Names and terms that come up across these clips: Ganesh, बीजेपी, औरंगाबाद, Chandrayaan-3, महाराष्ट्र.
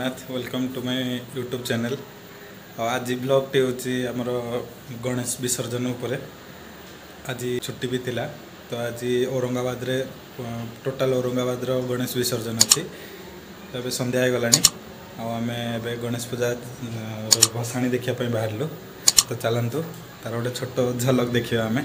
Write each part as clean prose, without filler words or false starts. Jagannath welcome to my YouTube channel. आज blog टी हूँ आमर गणेश विसर्जन उपर। आज छुट्टी भी थिला तो आज औरंगाबाद रे टोटल औरंगाबाद रो गणेश विसर्जन अच्छी। तो संध्या हो गलानी आम गणेश पूजा भसाणी देखापी बाहर लु। तो चलतु तार गोटे छोट झलक देखा आम।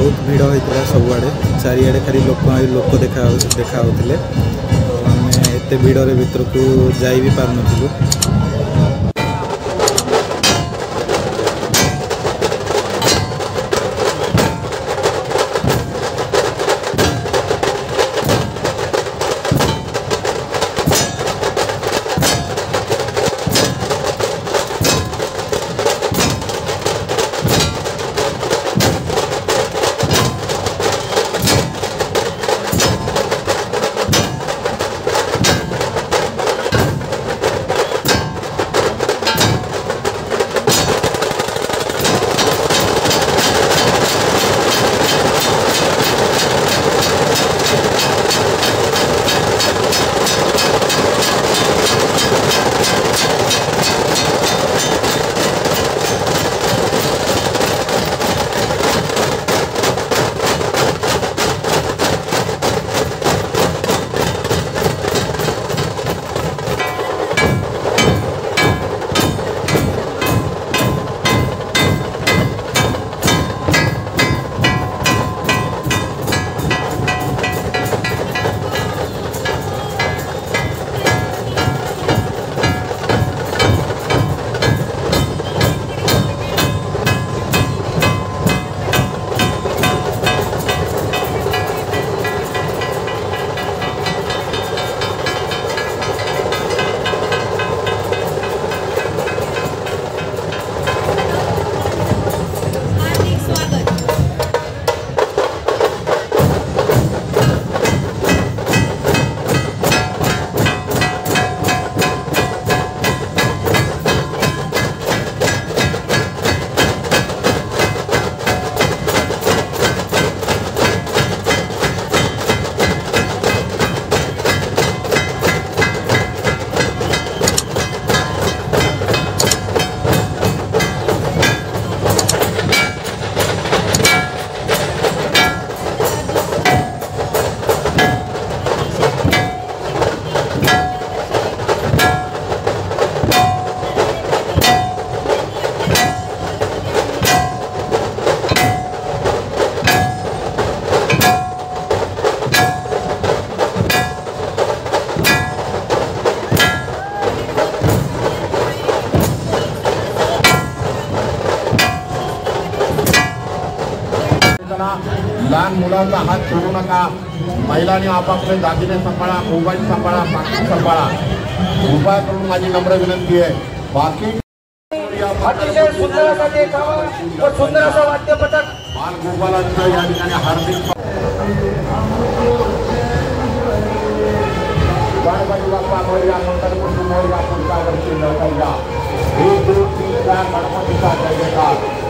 बहुत भिड़ होता सबुआड़े चारिड़े खाली लोक देखा देखा होते तो आम एत भिड़े भर को जा पार नु। लहान मुलांचा हात सोडू नका। महिलांनी आपापले दागिने सांभाळा, मोबाईल सांभाळा, बाकी सांभाळा। उपाय करून माझी नम्र विनंती आहे। बाकी अतिशय सुंदर असा देखावा व सुंदर असा वाद्य पथक बाल गोपालांच्या या ठिकाणी हार्दिक गणपती बाप्पा मोरया मंगल पुष्प मोरया पुष्पावरची नौकैया एक दोन तीन चार गणपतीचा जयकार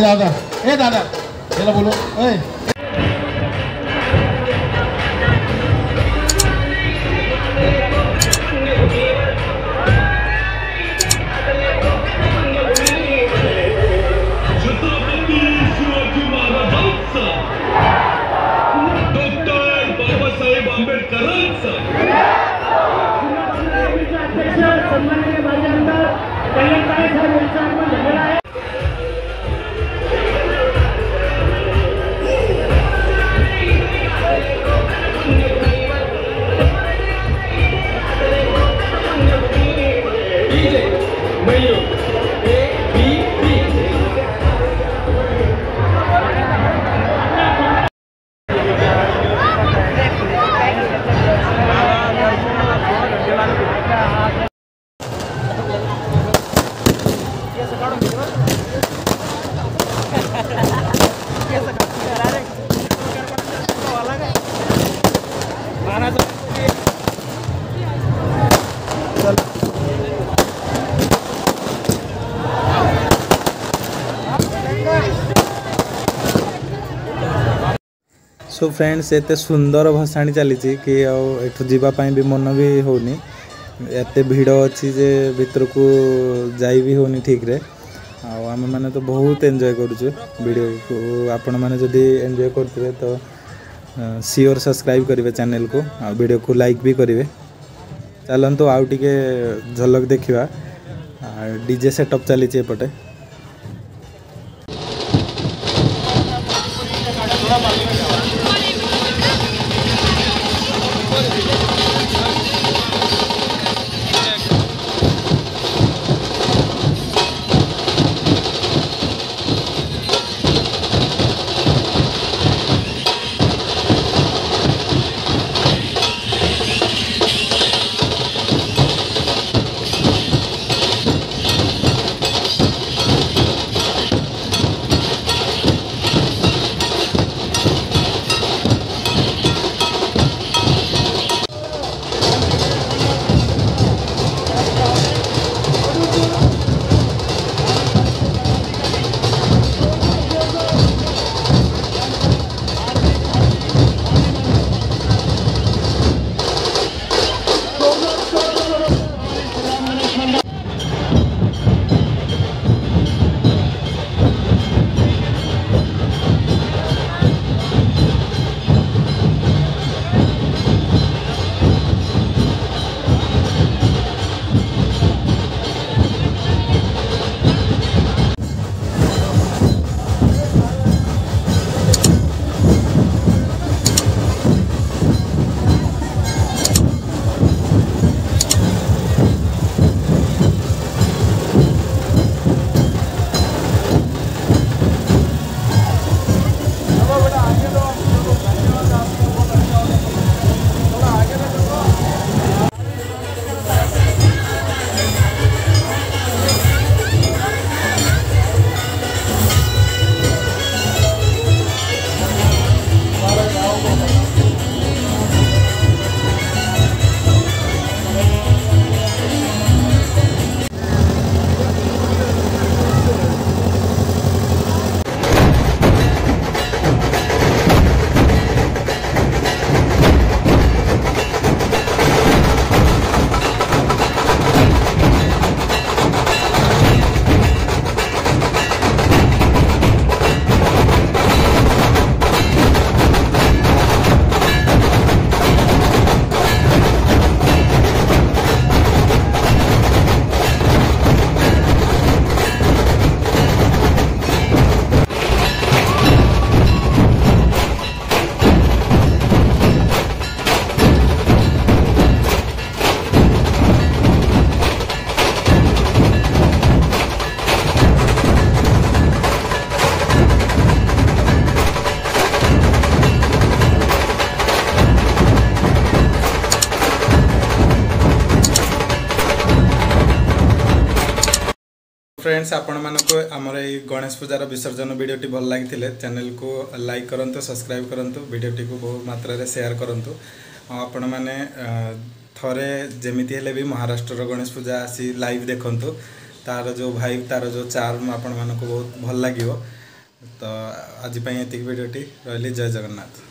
ए दादा चलो बोलो ए सो फ्रेंड्स एत सुंदर भसाणी चली कि आठ जावाई भी मन भी होनी एते भिड़ अच्छी जे भर को जाइ भी होनी ठीक रे आम मैंने तो बहुत एंजॉय करुचु वीडियो को आपण मैंने जदि एंजॉय करते तो सियोर सब्सक्राइब करेंगे चैनल को वीडियो को लाइक भी करेंगे। चलतु आउ टे झलक देखा डीजे सेटअप चली एपटे फ्रेंड्स आपण मानको आमर ए गणेश पूजार विसर्जन भिडियोटी भल लागिथिले चैनल को लाइक करंतु सब्सक्राइब करंतु भिडियोटी को बहुत मात्रा रे शेयर करंतु आपण माने थरे जेमिति हेले भी महाराष्ट्र रो गणेश पूजा आसी लाइव देखंतु तार जो भाई तार जो चार्म आपण मानको बहुत भल लागिवो। तो आज वीडियो टी रही। जय जगन्नाथ।